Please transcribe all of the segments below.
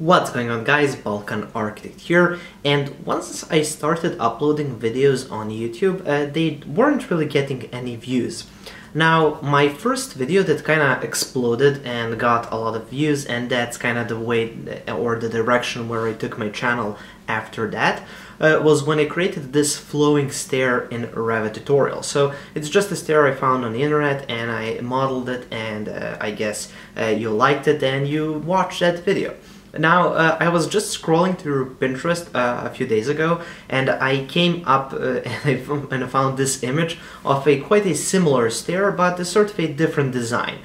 What's going on, guys? Balkan Architect here, and once I started uploading videos on YouTube, they weren't really getting any views. Now, my first video that kind of exploded and got a lot of views, and that's kind of the way or the direction where I took my channel after that, was when I created this flowing stair in Revit tutorial. So it's just a stair I found on the internet, and I modeled it, and I guess you liked it and you watched that video. Now, I was just scrolling through Pinterest a few days ago, and I came up and I found this image of quite a similar stair, but sort of a different design.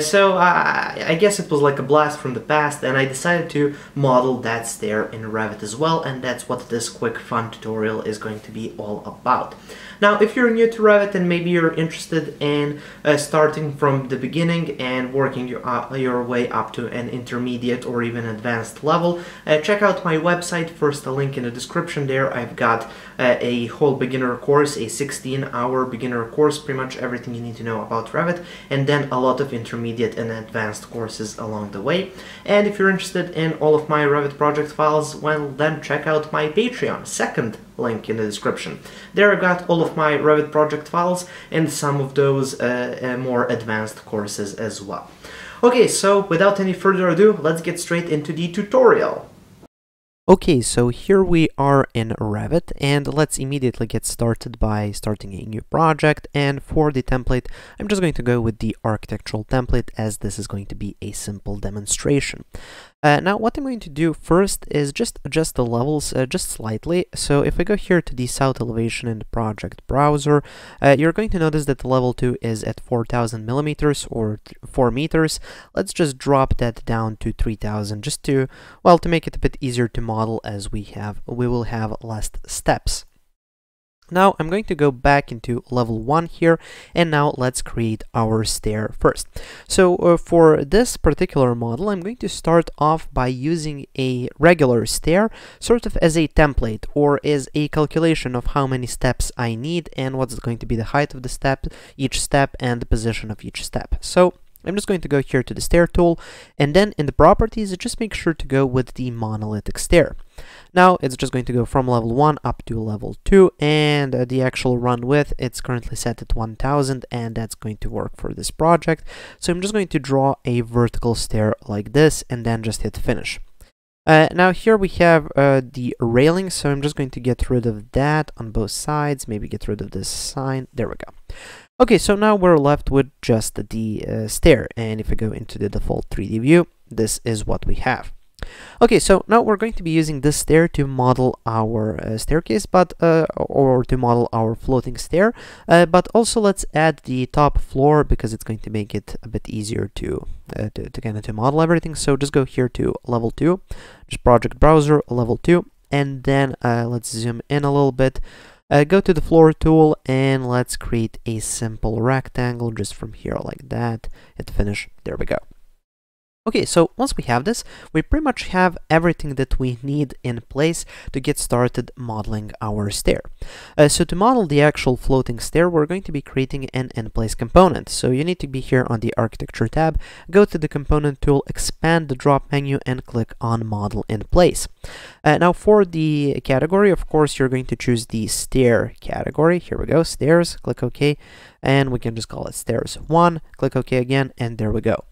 So I guess it was like a blast from the past, and I decided to model that stair in Revit as well, and that's what this quick fun tutorial is going to be all about. Now, if you're new to Revit and maybe you're interested in starting from the beginning and working your way up to an intermediate or even advanced level, check out my website. First, a link in the description there. I've got a whole beginner course, a 16-hour beginner course, pretty much everything you need to know about Revit, and then a lot of intermediate and advanced courses along the way. And if you're interested in all of my Revit project files, well, then check out my Patreon, second link in the description. There I've got all of my Revit project files and some of those more advanced courses as well. Okay, so without any further ado, let's get straight into the tutorial. Okay, so here we are in Revit, and let's immediately get started by starting a new project. And for the template, I'm just going to go with the architectural template, as this is going to be a simple demonstration. Now, what I'm going to do first is just adjust the levels just slightly. So if I go here to the south elevation in the project browser, you're going to notice that the level 2 is at 4,000 millimeters or 4 meters. Let's just drop that down to 3,000 just to, well, to make it a bit easier to model. As we will have less steps. Now I'm going to go back into level 1 here, and now let's create our stair first. So for this particular model, I'm going to start off by using a regular stair, sort of as a template or as a calculation of how many steps I need and what's going to be the height of the step, each step, and the position of each step. So I'm just going to go here to the stair tool, and then in the properties, just make sure to go with the monolithic stair. Now it's just going to go from level 1 up to level 2, and the actual run width, it's currently set at 1000, and that's going to work for this project. So I'm just going to draw a vertical stair like this, and then just hit finish. Now here we have the railing, so I'm just going to get rid of that on both sides, maybe get rid of this sign. There we go. Okay, so now we're left with just the stair, and if I go into the default 3D view, this is what we have. Okay, so now we're going to be using this stair to model our staircase, or to model our floating stair, but also let's add the top floor because it's going to make it a bit easier to model everything. So just go here to level 2, just project browser, level 2, and then let's zoom in a little bit. Go to the floor tool, and let's create a simple rectangle just from here like that. Hit finish. There we go. Okay, so once we have this, we pretty much have everything that we need in place to get started modeling our stair. So to model the actual floating stair, we're going to be creating an in-place component. So you need to be here on the Architecture tab, go to the Component tool, expand the drop menu, and click on Model in Place. Now for the category, of course, you're going to choose the stair category. Here we go, stairs, click OK, and we can just call it stairs 1, click OK again, and there we go.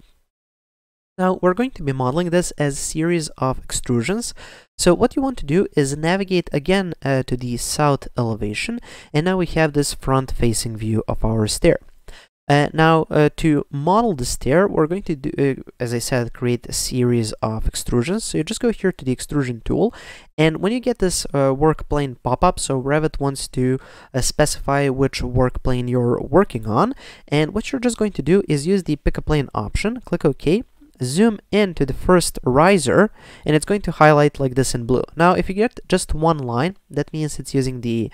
Now we're going to be modeling this as a series of extrusions. So what you want to do is navigate again to the south elevation, and now we have this front-facing view of our stair. Now to model the stair, we're going to, as I said, create a series of extrusions. So you just go here to the extrusion tool, and when you get this work plane pop-up, so Revit wants to specify which work plane you're working on, and what you're just going to do is use the pick a plane option, click OK, zoom in to the first riser, and it's going to highlight like this in blue. Now if you get just one line, that means it's using the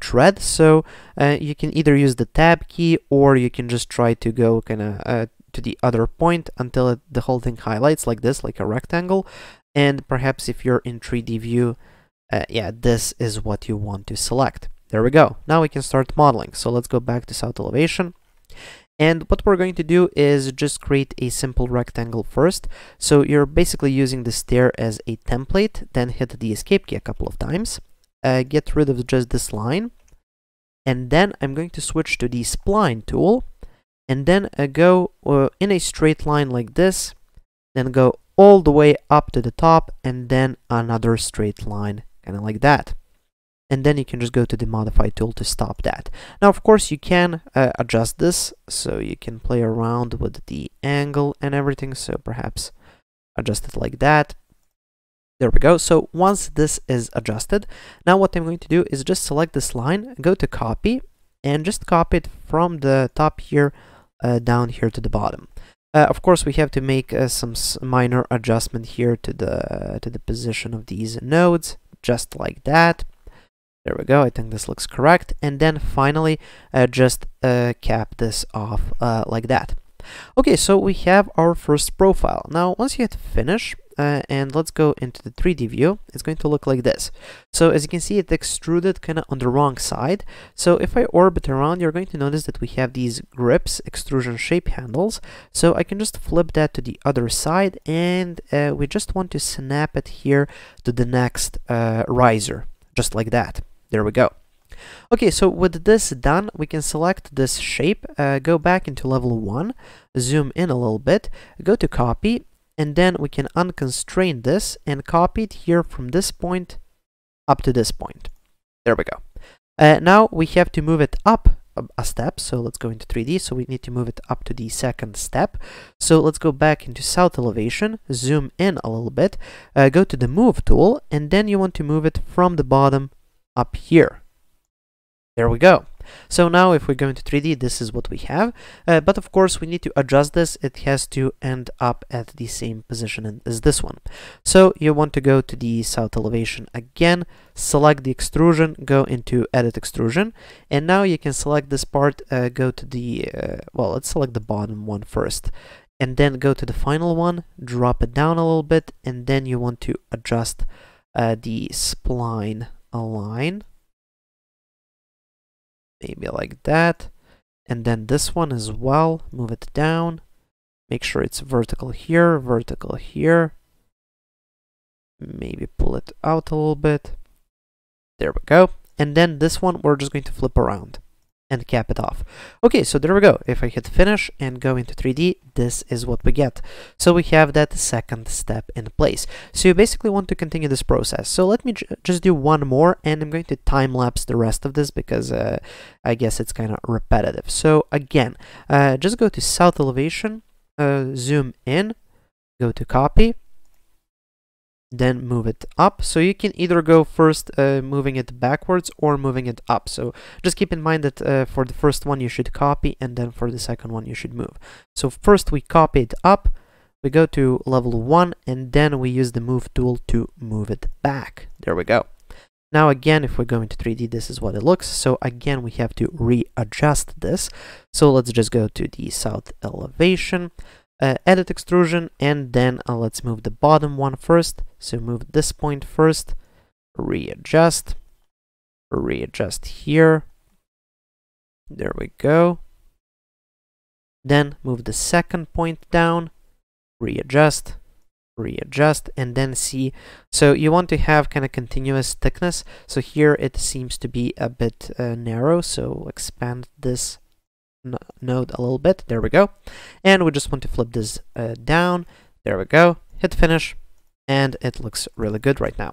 thread, so you can either use the tab key, or you can just try to go kind of to the other point until the whole thing highlights like this, like a rectangle. And perhaps if you're in 3D view, yeah, this is what you want to select. There we go. Now we can start modeling. So let's go back to south elevation. And what we're going to do is just create a simple rectangle first. So you're basically using the stair as a template, then hit the escape key a couple of times, get rid of just this line. And then I'm going to switch to the spline tool and then go in a straight line like this, then go all the way up to the top and then another straight line, kind of like that. And then you can just go to the modify tool to stop that. Now, of course, you can adjust this, so you can play around with the angle and everything. So perhaps adjust it like that. There we go. So once this is adjusted, now what I'm going to do is just select this line, go to copy, and just copy it from the top here down here to the bottom. Of course, we have to make some minor adjustment here to the position of these nodes, just like that. There we go, I think this looks correct. And then finally, just cap this off like that. Okay, so we have our first profile. Now, once you hit finish, and let's go into the 3D view, it's going to look like this. So as you can see, it extruded kind of on the wrong side. So if I orbit around, you're going to notice that we have these grips, extrusion shape handles. So I can just flip that to the other side, and we just want to snap it here to the next riser, just like that. There we go. Okay, so with this done, we can select this shape, go back into level 1, zoom in a little bit, go to copy, and then we can unconstrain this and copy it here from this point up to this point. There we go. Now we have to move it up a step, so let's go into 3D, so we need to move it up to the second step. So let's go back into south elevation, zoom in a little bit, go to the move tool, and then you want to move it from the bottom up here. There we go. So now if we go into 3D, this is what we have, but of course we need to adjust this. It has to end up at the same position as this one. So you want to go to the south elevation again, select the extrusion, go into edit extrusion, and now you can select this part, go to the, well, let's select the bottom one first, and then go to the final one, drop it down a little bit, and then you want to adjust the spline align. Maybe like that, and then this one as well, move it down, make sure it's vertical here, maybe pull it out a little bit, there we go, and then this one we're just going to flip around and cap it off. Okay, so there we go, if I hit finish and go into 3D, this is what we get. So we have that second step in place. So you basically want to continue this process. So let me just do one more, and I'm going to time lapse the rest of this because I guess it's kind of repetitive. So again, just go to south elevation, zoom in, go to copy, then move it up. So you can either go first moving it backwards or moving it up. So just keep in mind that for the first one you should copy, and then for the second one you should move. So first we copy it up, we go to level 1, and then we use the move tool to move it back. There we go. Now again, if we go into 3D, this is what it looks. So again, we have to readjust this. So let's just go to the south elevation, edit extrusion, and then let's move the bottom one first. So move this point first, readjust, readjust here. There we go. Then move the second point down, readjust, readjust, and then see. So you want to have kind of continuous thickness. So here it seems to be a bit narrow. So expand this node a little bit. There we go. And we just want to flip this down. There we go. Hit finish. And it looks really good right now.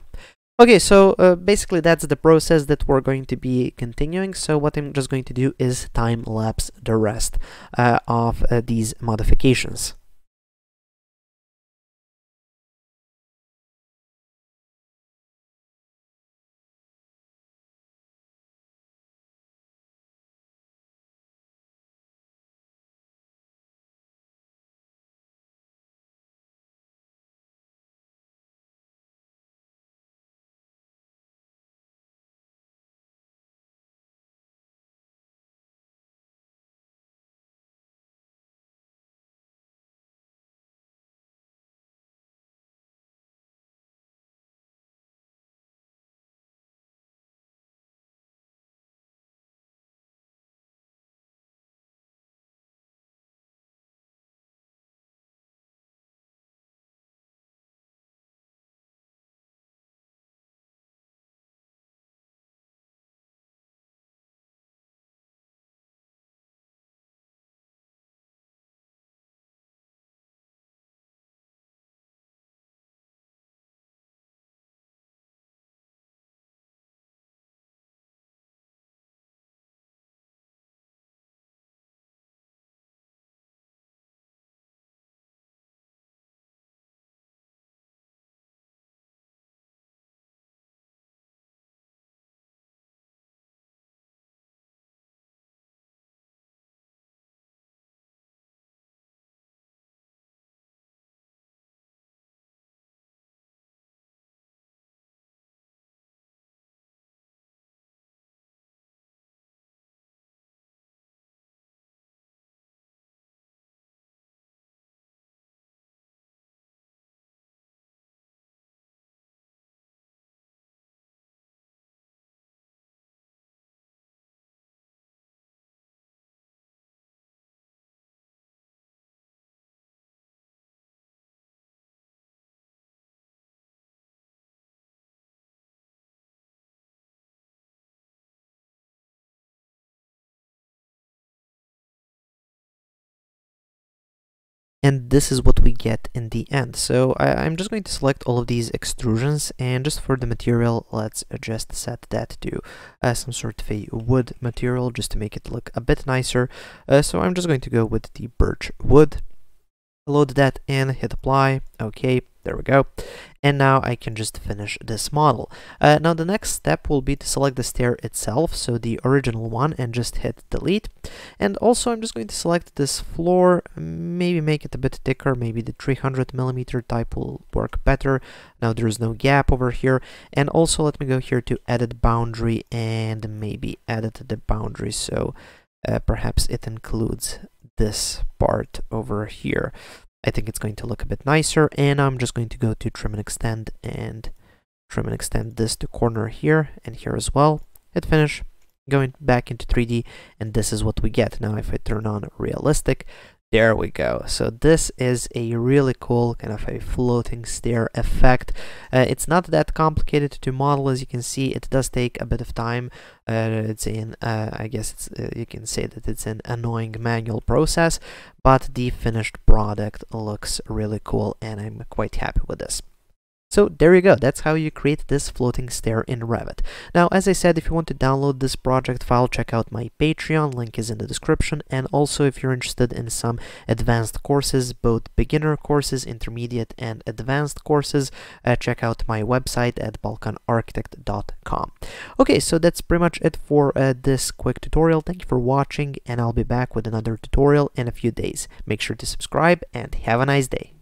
Okay, so basically that's the process that we're going to be continuing. So what I'm just going to do is time lapse the rest of these modifications. and this is what we get in the end. So I'm just going to select all of these extrusions, and just for the material, let's just set that to some sort of a wood material just to make it look a bit nicer. So I'm just going to go with the birch wood, load that in, hit apply, okay. There we go. And now I can just finish this model. Now the next step will be to select the stair itself, so the original one, and just hit delete. And also I'm just going to select this floor, maybe make it a bit thicker, maybe the 300mm type will work better. Now there's no gap over here. And also let me go here to edit boundary and maybe edit the boundary, so perhaps it includes this part over here. I think it's going to look a bit nicer, and I'm just going to go to trim and extend this to corner here and here as well. Hit finish, going back into 3D, and this is what we get. Now if I turn on realistic, there we go. So this is a really cool kind of a floating stair effect. It's not that complicated to model, as you can see. It does take a bit of time. It's in, I guess it's, you can say that it's an annoying manual process, but the finished product looks really cool, and I'm quite happy with this. So there you go, that's how you create this floating stair in Revit. Now, as I said, if you want to download this project file, check out my Patreon, link is in the description. And also, if you're interested in some advanced courses, both beginner courses, intermediate and advanced courses, check out my website at balkanarchitect.com. Okay, so that's pretty much it for this quick tutorial. Thank you for watching, and I'll be back with another tutorial in a few days. Make sure to subscribe, and have a nice day.